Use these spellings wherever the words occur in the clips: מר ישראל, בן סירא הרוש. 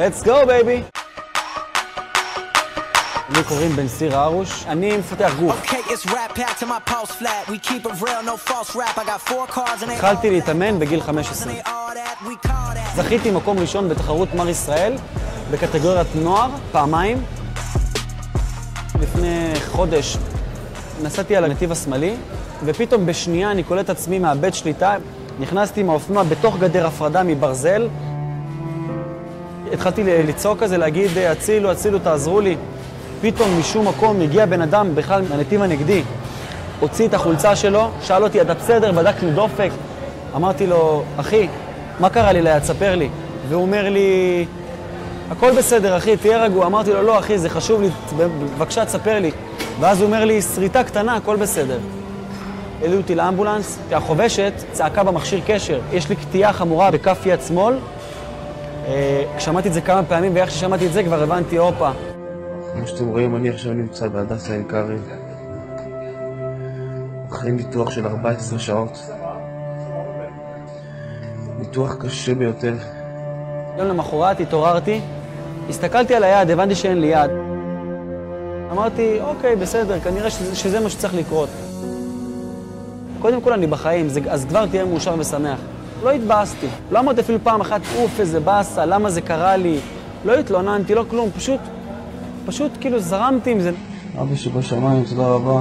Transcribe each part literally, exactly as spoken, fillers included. Let's go, baby! אני קוראים בן סירא הרוש, אני מפתח גוף. התחלתי להתאמן בגיל חמש עשרה. זכיתי מקום ראשון בתחרות מר ישראל, בקטגוריית נוער, פעמיים. לפני חודש נסעתי על הנתיב השמאלי, ופתאום בשנייה אני קולט עצמי מאבד שליטה. נכנסתי עם האופנוע בתוך גדר הפרדה מברזל. התחלתי לצעוק כזה, להגיד, הצילו, הצילו, תעזרו לי. פתאום משום מקום הגיע בן אדם בכלל מהנתיב הנגדי, הוציא את החולצה שלו, שאל אותי, אתה בסדר? בדקנו דופק. אמרתי לו, אחי, מה קרה לי ליד? ספר לי. והוא אומר לי, הכל בסדר, אחי, תהיה רגוע. אמרתי לו, לא, אחי, זה חשוב לי, בבקשה, תספר לי. ואז הוא אומר לי, שריטה קטנה, הכל בסדר. העלו אותי לאמבולנס, החובשת צעקה במכשיר קשר. יש לי קטיעה חמורה בכף יד שמאל. שמעתי את זה כמה פעמים, ואיך ששמעתי את זה כבר הבנתי, הופה. כמו שאתם רואים, אני עכשיו נמצא בהדסה עין כרם, אחרי ניתוח של ארבע עשרה שעות. ניתוח קשה ביותר. יום למחרת התעוררתי, הסתכלתי על היד, הבנתי שאין לי יד. אמרתי, אוקיי, בסדר, כנראה שזה מה שצריך לקרות. קודם כל אני בחיים, אז כבר תהיה מאושר ושמח. לא התבאסתי, לא אמרתי אפילו פעם אחת, אוף, איזה באסה, למה זה קרה לי? לא התלוננתי, לא כלום, פשוט... פשוט כאילו זרמתי עם זה. אבא שבשמיים, תודה רבה,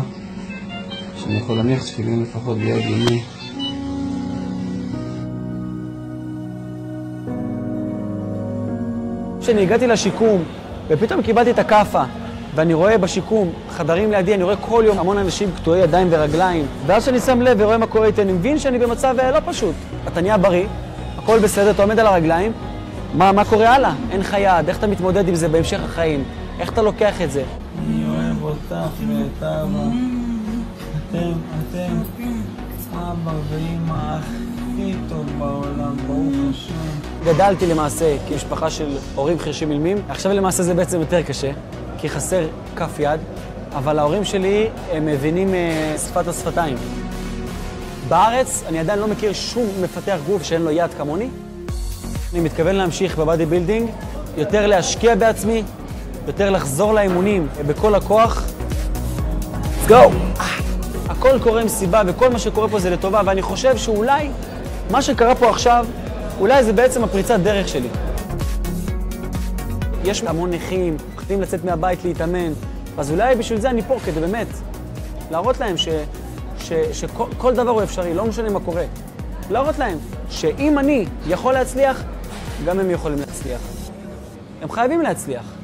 שאני יכול להניח תפילין לפחות ביד ימי. כשאני הגעתי לשיקום, ופתאום קיבלתי את הכאפה, ואני רואה בשיקום, חדרים לידי, אני רואה כל יום המון אנשים קטועי ידיים ורגליים, ואז שאני שם לב ורואה מה קורה איתי, אני מבין שאני במצב לא פשוט. אתה נהיה בריא, הכל בסדר, אתה עומד על הרגליים, מה, מה קורה הלאה? אין לך יד, איך אתה מתמודד עם זה בהמשך החיים? איך אתה לוקח את זה? אני אוהב אותך ואת אבא. אתם, אתם, אבא ואמא הכי טוב בעולם, ברוך השם. גדלתי למעשה כמשפחה של הורים חרשים אילמים. עכשיו למעשה זה בעצם יותר קשה, כי חסר כף יד, אבל ההורים שלי הם מבינים שפת השפתיים. בארץ אני עדיין לא מכיר שום מפתח גוף שאין לו יד כמוני. אני מתכוון להמשיך בבאדי בילדינג, יותר להשקיע בעצמי, יותר לחזור לאימונים בכל הכוח. Let's go! הכל קורה עם סיבה, וכל מה שקורה פה זה לטובה, ואני חושב שאולי מה שקרה פה עכשיו, אולי זה בעצם הפריצת דרך שלי. יש המון נכים, פחדים לצאת מהבית להתאמן, אז אולי בשביל זה אני פה, כדי באמת להראות להם ש, ש, שכל דבר הוא אפשרי, לא משנה מה קורה. להראות להם שאם אני יכול להצליח, גם הם יכולים להצליח. הם חייבים להצליח.